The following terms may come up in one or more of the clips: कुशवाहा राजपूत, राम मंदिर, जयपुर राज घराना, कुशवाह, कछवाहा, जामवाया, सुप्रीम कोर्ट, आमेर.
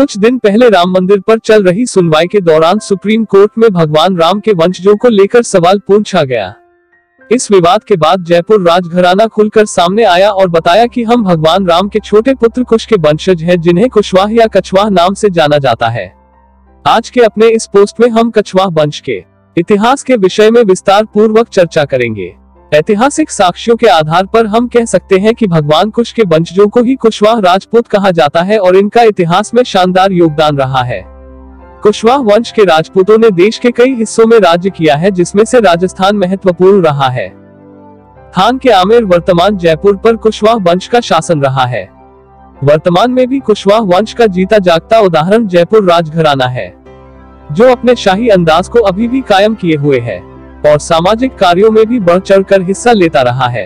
कुछ दिन पहले राम मंदिर पर चल रही सुनवाई के दौरान सुप्रीम कोर्ट में भगवान राम के वंशजों को लेकर सवाल पूछा गया। इस विवाद के बाद जयपुर राज घराना खुलकर सामने आया और बताया कि हम भगवान राम के छोटे पुत्र कुश के वंशज हैं, जिन्हें कुशवाहा या कछवाहा नाम से जाना जाता है। आज के अपने इस पोस्ट में हम कछवाहा वंश के इतिहास के विषय में विस्तार पूर्वक चर्चा करेंगे। ऐतिहासिक साक्ष्यों के आधार पर हम कह सकते हैं कि भगवान कुश के वंशजों को ही कुशवाहा राजपूत कहा जाता है और इनका इतिहास में शानदार योगदान रहा है। कुशवाहा वंश के राजपूतों ने देश के कई हिस्सों में राज्य किया है, जिसमें से राजस्थान महत्वपूर्ण रहा है। थान के आमेर वर्तमान जयपुर पर कुशवाहा वंश का शासन रहा है। वर्तमान में भी कुशवाहा वंश का जीता जागता उदाहरण जयपुर राज घराना है, जो अपने शाही अंदाज को अभी भी कायम किए हुए है और सामाजिक कार्यों में भी बढ़ चढ़कर हिस्सा लेता रहा है।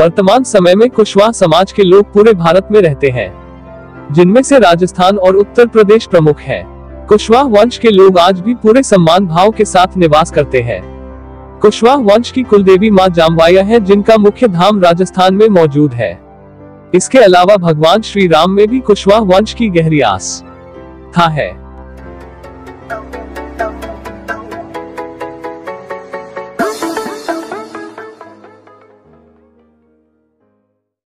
वर्तमान समय में कुशवाहा समाज के लोग पूरे भारत में रहते हैं, जिनमें से राजस्थान और उत्तर प्रदेश प्रमुख हैं। कुशवाहा वंश के लोग आज भी पूरे सम्मान भाव के साथ निवास करते हैं। कुशवाहा वंश की कुलदेवी मां जामवाया है, जिनका मुख्य धाम राजस्थान में मौजूद है। इसके अलावा भगवान श्री राम में भी कुशवाहा वंश की गहरी आस्था है।